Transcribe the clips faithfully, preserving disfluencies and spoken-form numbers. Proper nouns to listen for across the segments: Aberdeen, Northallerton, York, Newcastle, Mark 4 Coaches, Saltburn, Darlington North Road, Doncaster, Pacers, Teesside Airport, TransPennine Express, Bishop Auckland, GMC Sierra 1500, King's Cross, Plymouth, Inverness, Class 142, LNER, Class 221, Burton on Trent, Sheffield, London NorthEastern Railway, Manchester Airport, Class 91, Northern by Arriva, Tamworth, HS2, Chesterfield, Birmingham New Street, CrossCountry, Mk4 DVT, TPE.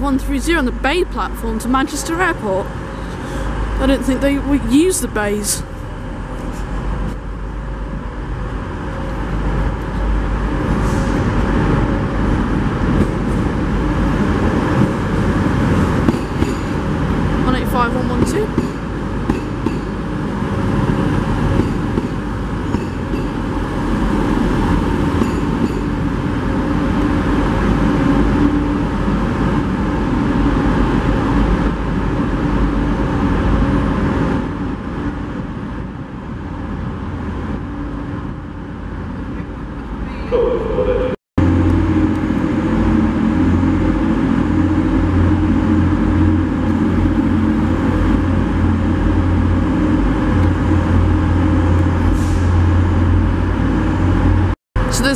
one thirty on the Bay platform to Manchester Airport. I don't think they would use the bays.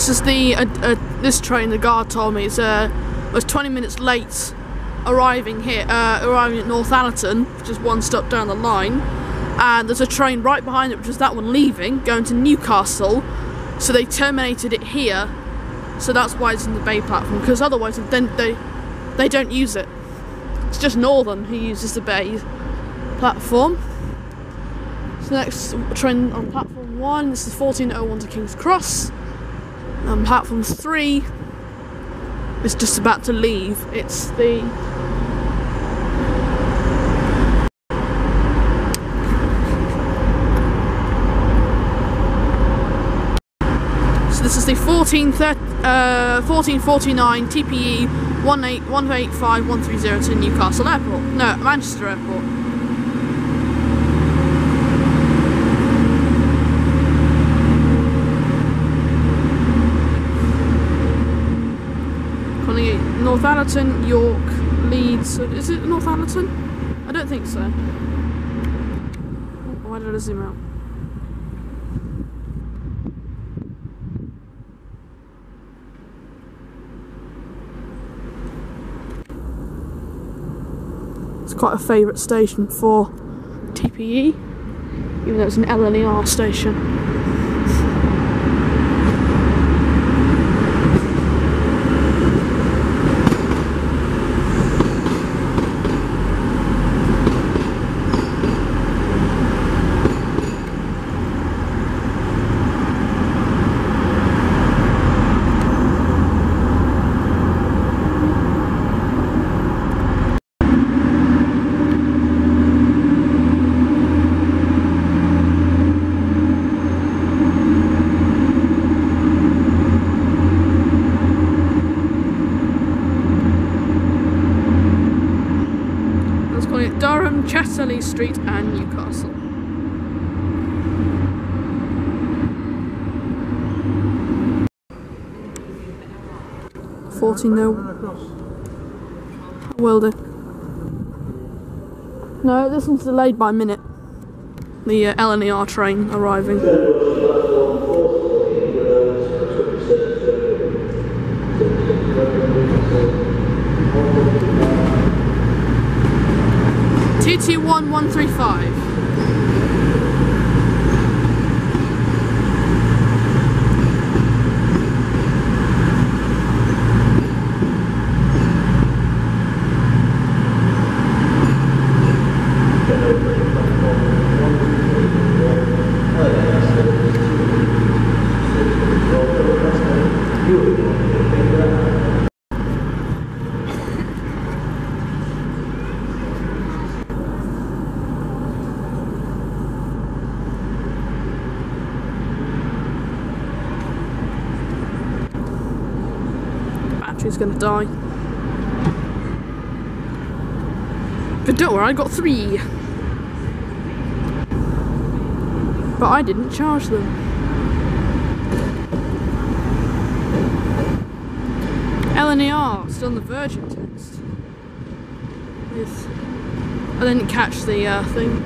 This is the uh, uh, this train. The guard told me it's uh, was twenty minutes late arriving here, uh, arriving at Northallerton, which is one stop down the line. And there's a train right behind it, which is that one leaving, going to Newcastle. So they terminated it here. So that's why it's in the Bay platform, because otherwise then they they don't use it. It's just Northern who uses the Bay platform. So the next train on platform one. This is fourteen oh one to King's Cross. And platform three is just about to leave. It's the so this is the fourteen forty-nine T P E one eight five one three zero to Newcastle Airport. No, Manchester Airport. Northallerton, York, Leeds. Is it Northallerton? I don't think so. Why did I zoom out? It's quite a favourite station for T P E, even though it's an L N E R station. Saltburn, Chatterley Street and Newcastle. forty no. Will do. No, this one's delayed by a minute. The uh, L N E R train arriving. T T one one three five. She's gonna die. But don't worry, I got three. But I didn't charge them. L N E R, still in the Virgin text. Yes. I didn't catch the uh, thing.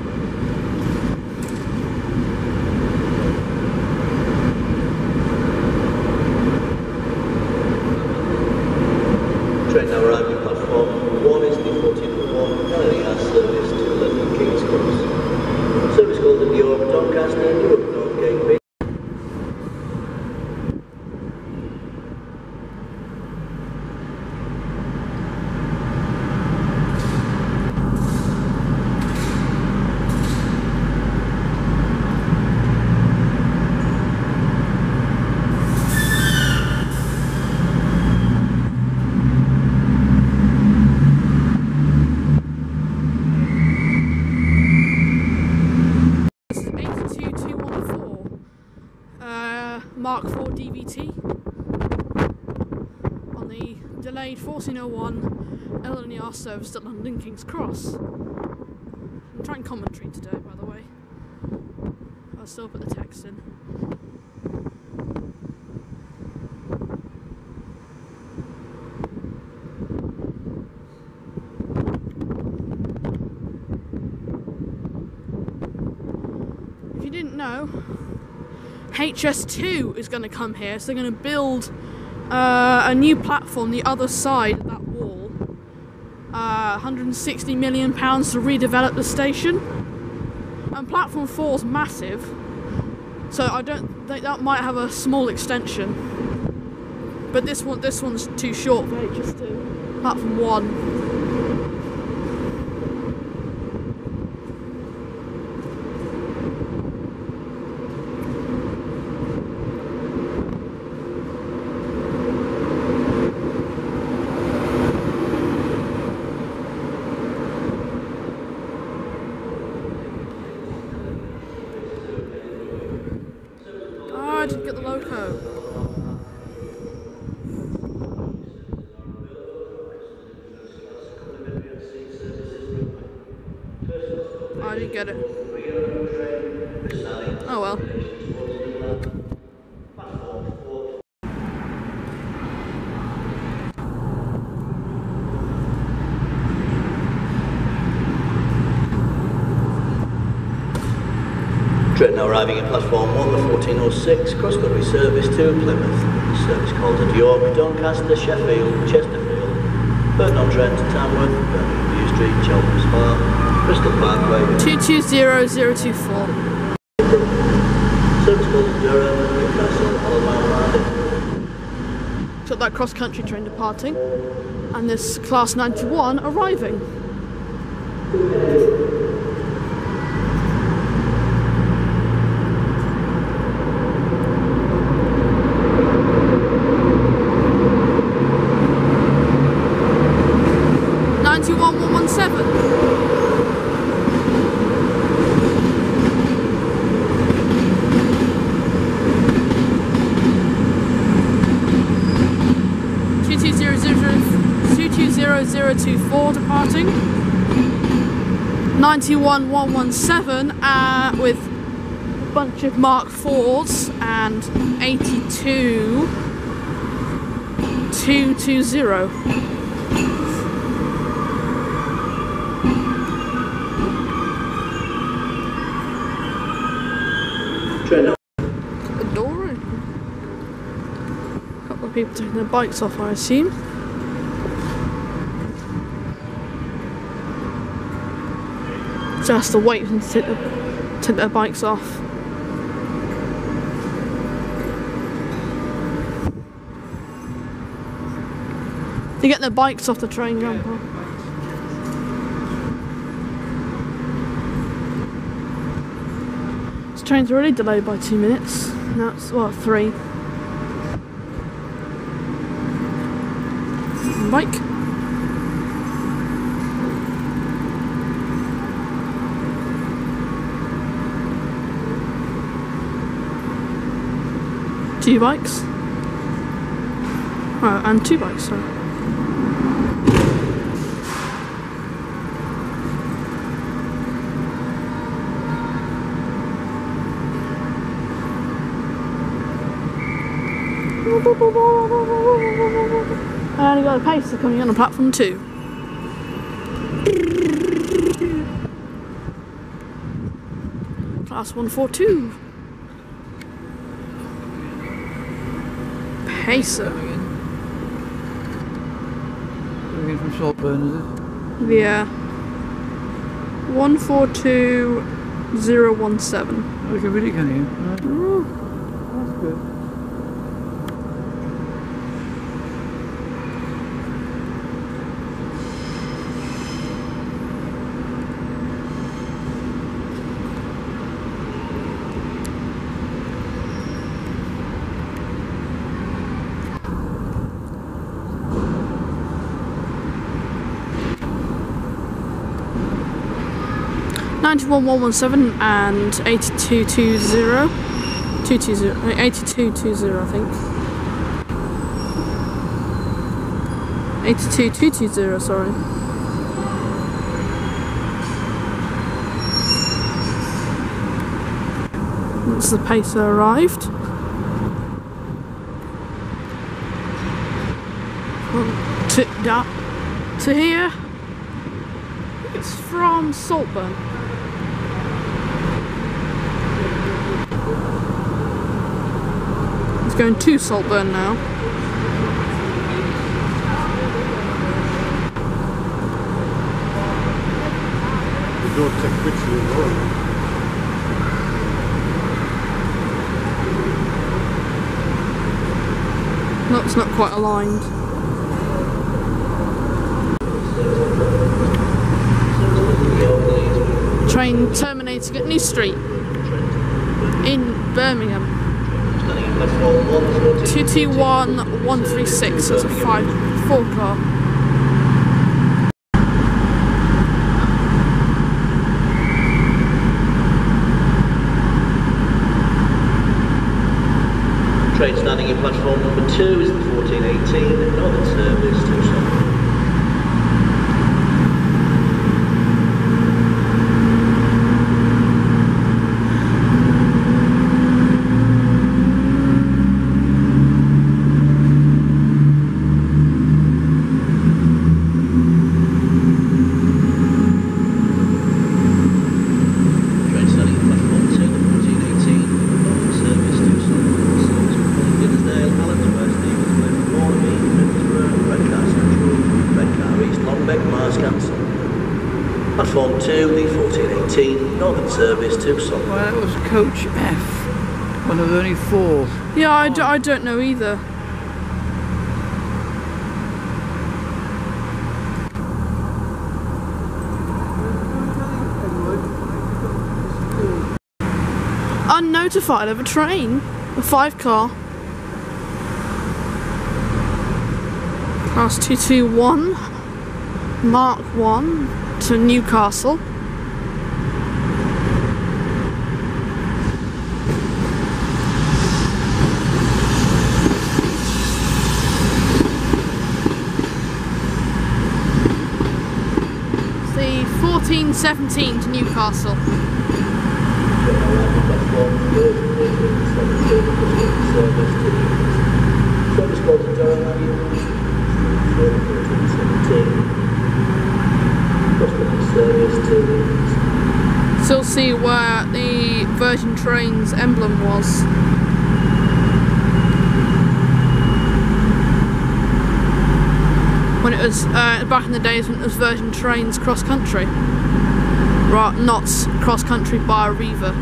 Train now arriving at platform one is the fourteen oh one L N E R service to London King's Cross. Service called the York, Doncaster, York North Gate. Mark four D V T on the delayed fourteen oh one L N E R service to London King's Cross. I'm trying commentary today, by the way. I'll still put the text in. If you didn't know, H S two is going to come here, so they're going to build uh, a new platform the other side of that wall. Uh, one hundred and sixty million pounds to redevelop the station. And platform four is massive, so I don't think that might have a small extension. But this one, this one's too short for H S two. Platform one. I didn't get the loco. Oh, I didn't get it. Oh well. Train now arriving at platform one, the fourteen oh six, cross-country service to Plymouth. Service calls at York, Doncaster, Sheffield, Chesterfield, Burton on Trent, Tamworth, Birmingham New Street, Cheltenham Spa, Bristol Parkway. two two zero zero two four. Service calls at Durham, Newcastle, Alabama. Took that cross-country train departing, and this Class ninety-one arriving. two two zero zero two four departing. ninety-one one seventeen uh, with a bunch of Mark fours and eighty-two two twenty. People taking their bikes off, I assume. So has to wait for them to take their, take their bikes off. They get their bikes off the train jumper. This train's already delayed by two minutes. Now it's, well, three. Bike. Two bikes. Oh, and two bikes, sorry. And you've got a Pacer coming on a platform two. Class one forty-two. Pacer. Coming in from Saltburn, is it? Yeah. one four two zero one seven. Oh, you can read it, can you? Oh, that's good. ninety-one one seventeen and eighty-two twenty, two twenty, eighty-two twenty I think. eighty-two two twenty, sorry. That's the Pacer arrived. To, uh, to here. I think it's from Saltburn. Going to Saltburn now. The door took quickly as well. No, it's not quite aligned. Train terminating at New Street in Birmingham. two two one one three six, that's a five four car. Train standing in platform number two is the fourteen eighteen, Northern Service to Sheffield. Service to somewhere. Well, that was coach F, one of only four. Yeah, I, d I don't know either. Unnotified of a train, a five car. Class two two one, Mark one to Newcastle. the fourteen seventeen to Newcastle. Still see where the Virgin Trains emblem was. When it was uh, back in the days when it was Virgin Trains cross country, right? Not cross country by a reaver.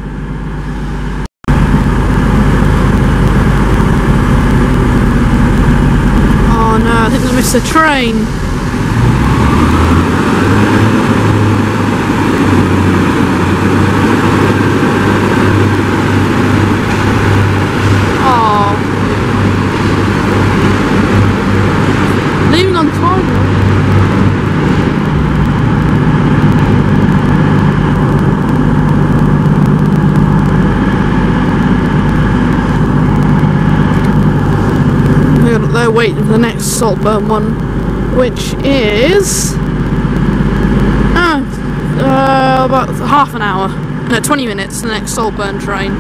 Oh no! I think I missed the train. They're waiting for the next Saltburn one, which is uh, uh, about half an hour, no, twenty minutes, the next Saltburn train.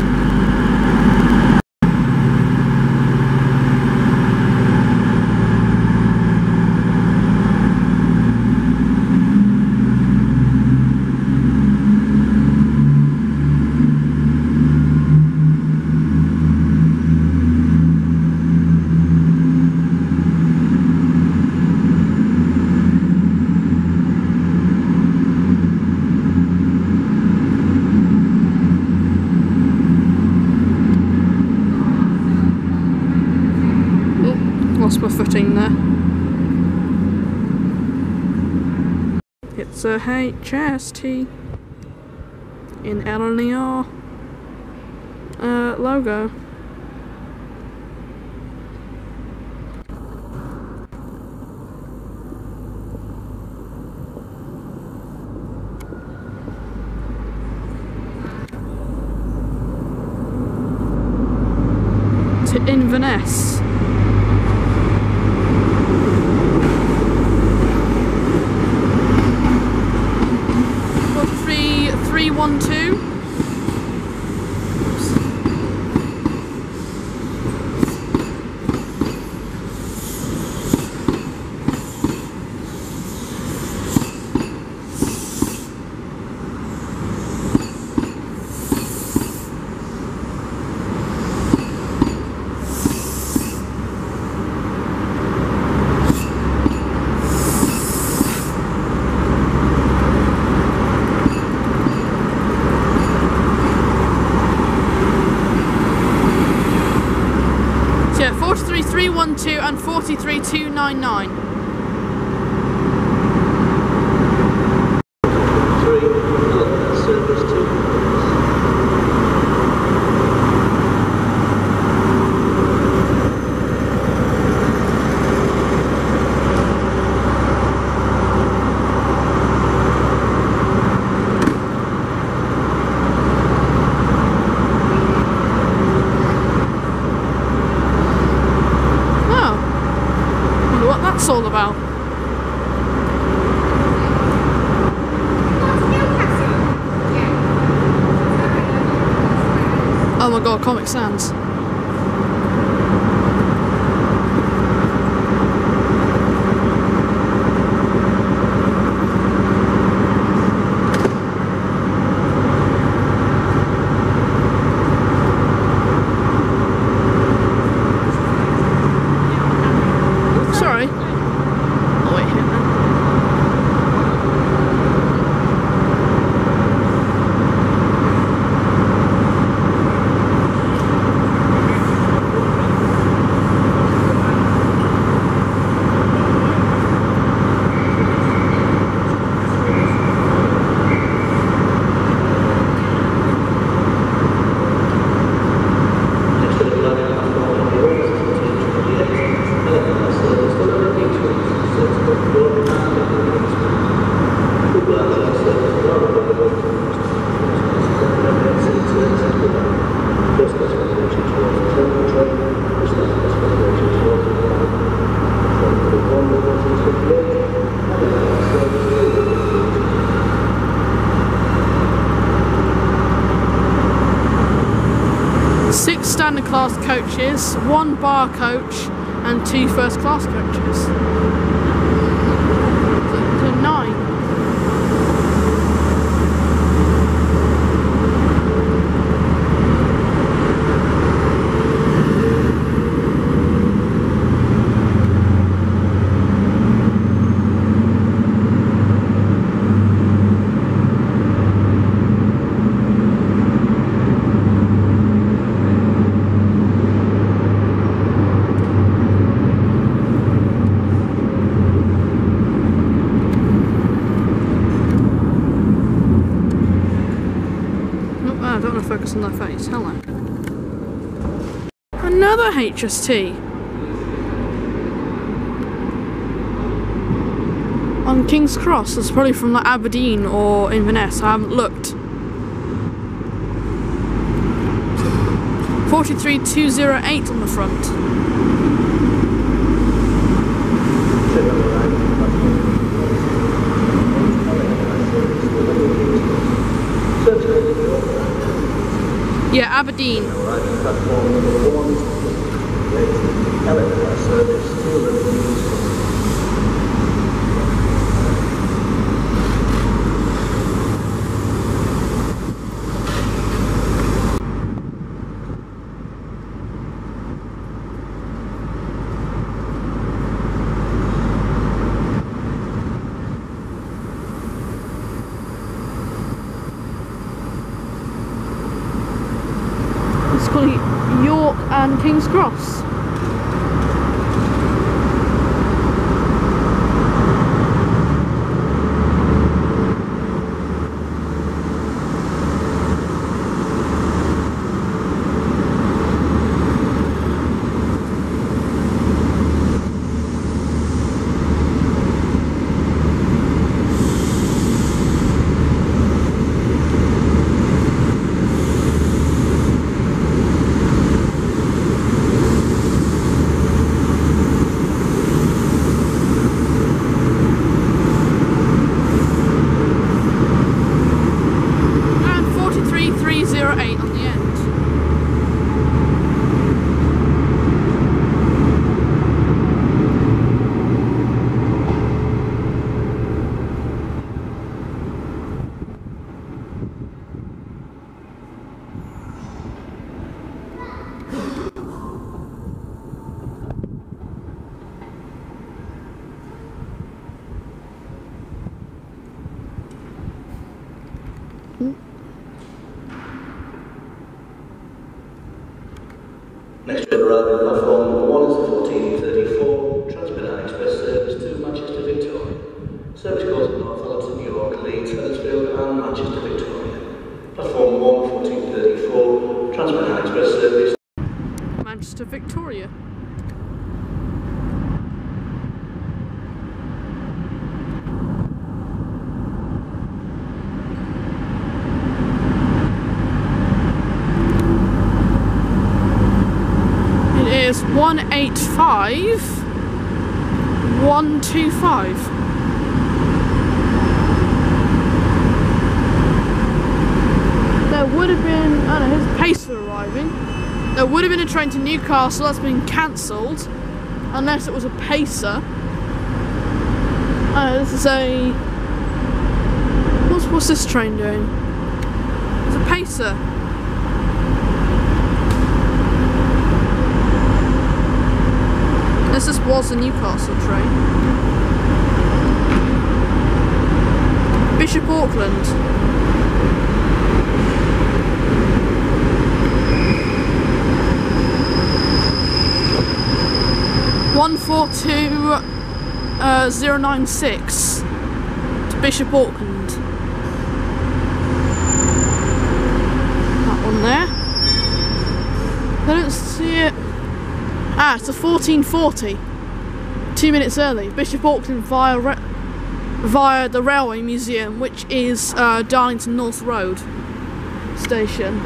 It's a H S two in L N E R uh, logo. To Inverness. forty-three three one two and forty-three two ninety-nine. All about. Oh my god, Comic Sans. standard class coaches, one bar coach and two first class coaches. So nine. Focus on their face. Hello. Another H S T on King's Cross. It's probably from like Aberdeen or Inverness. I haven't looked. four three two zero eight on the front. Yeah, Aberdeen. York and King's Cross. Next train arriving platform one is fourteen thirty-four, Transpennine Express service to Manchester Victoria. Service calls to Northallerton, York, Leeds, Chesterfield and Manchester Victoria. Platform one, fourteen thirty-four, Transpennine Express service. Manchester Victoria. one eight five, one two five. There would have been, I don't know, here's a Pacer arriving. There would have been a train to Newcastle that's been cancelled, unless it was a Pacer. I don't know, this is a, what's, what's this train doing? It's a Pacer. This just was a Newcastle train. Bishop Auckland. one four two zero nine six to Bishop Auckland. That one there. I don't see it. Ah, it's a fourteen forty, two minutes early. Bishop Auckland via re via the Railway Museum, which is uh, Darlington North Road station.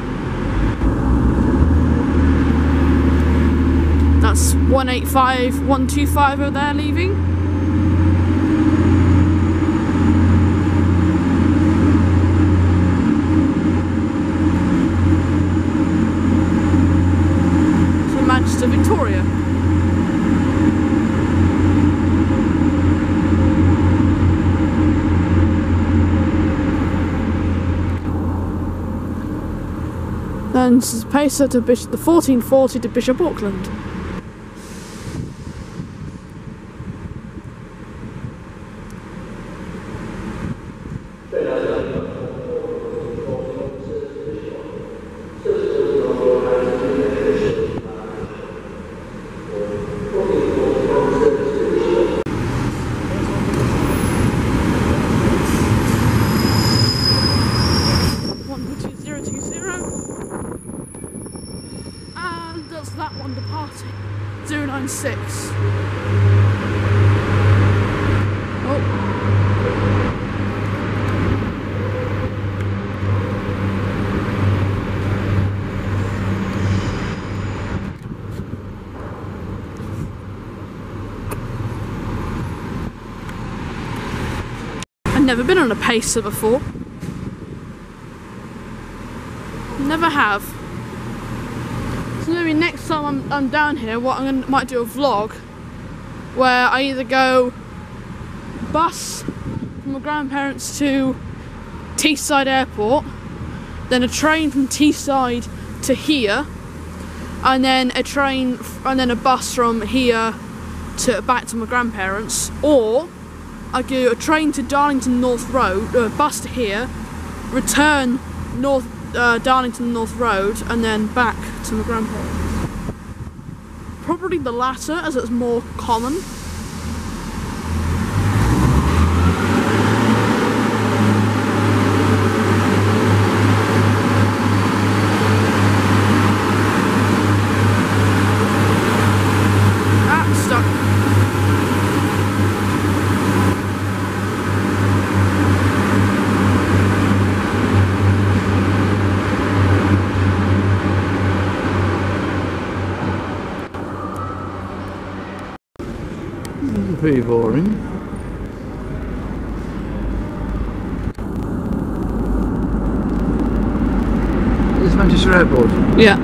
That's one eight five, one two five over there leaving. Then it's the Pacer to Bishop, the fourteen forty to Bishop Auckland. Never been on a Pacer before. Never have. So maybe next time I'm, I'm down here, what I might do a vlog where I either go bus from my grandparents to Teesside Airport, then a train from Teesside to here, and then a train and then a bus from here to back to my grandparents, or I do a train to Darlington North Road, uh, bus to here, return North uh, Darlington North Road, and then back to my grandparents. Probably the latter, as it's more common. Pretty boring. This is Manchester Airport. Yeah.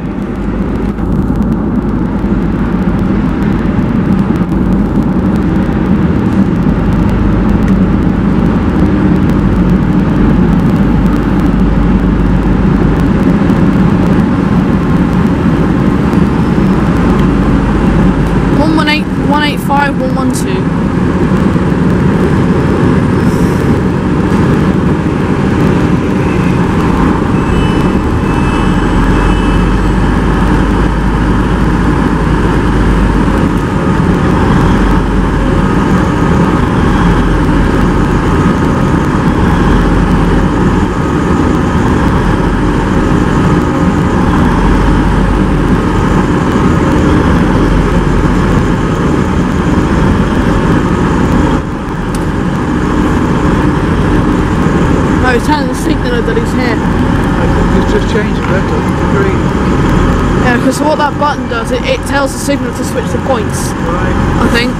one eight five, one one two. So what that button does, it, it tells the signal to switch to points, right. I think.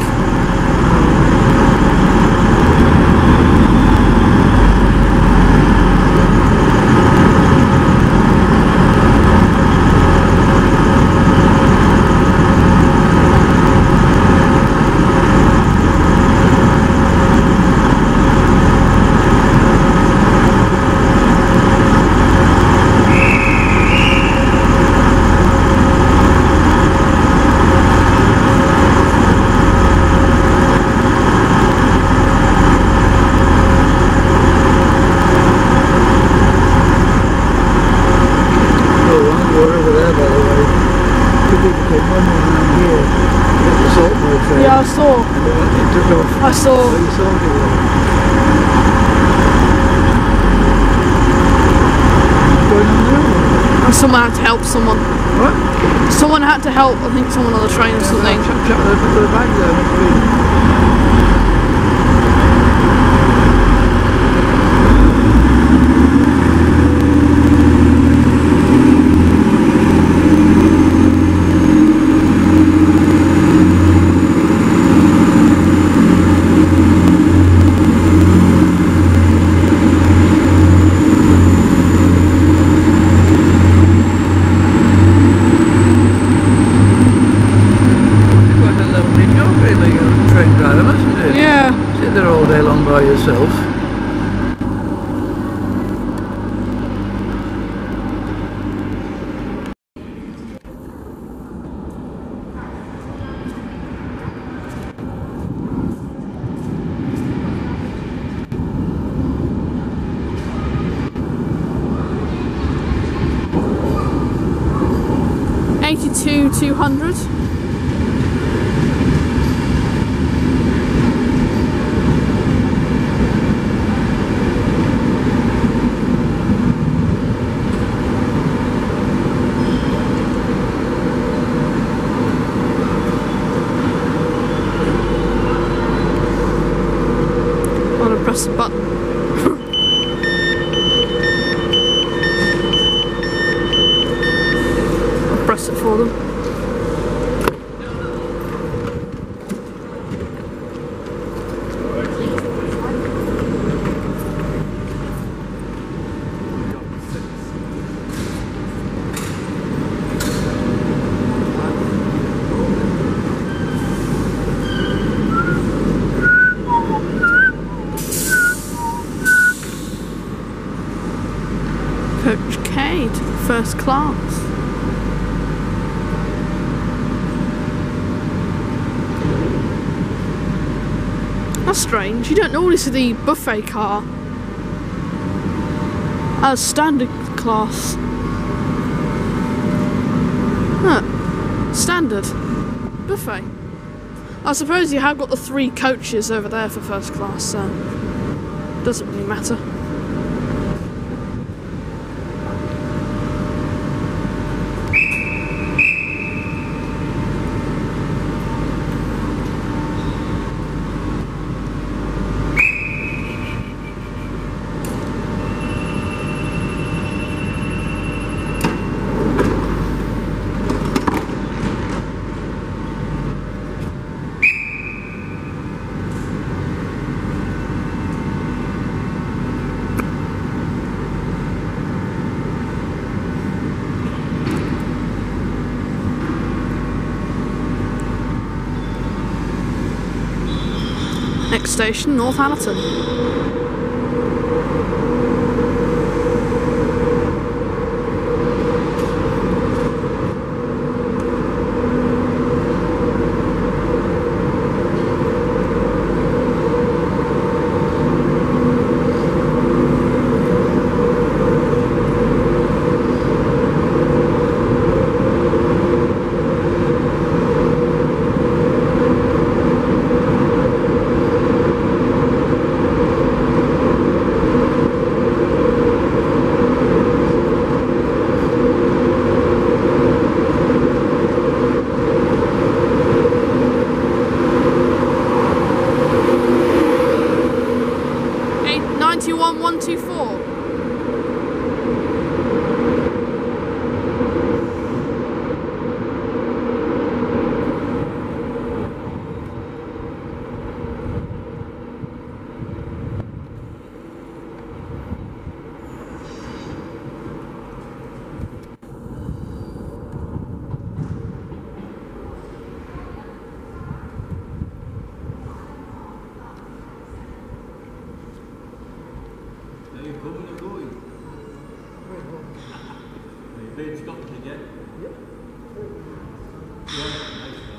Someone had to help someone. What? Someone had to help, I think someone on the train or something. Check, check the, the bag there. Train eighty-two two hundred. First class. That's strange, you don't normally see the buffet car as standard class. Huh. Standard buffet. I suppose you have got the three coaches over there for first class, so it doesn't really matter. Next station, Northallerton.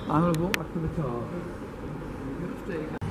I'm going to walk back to the car.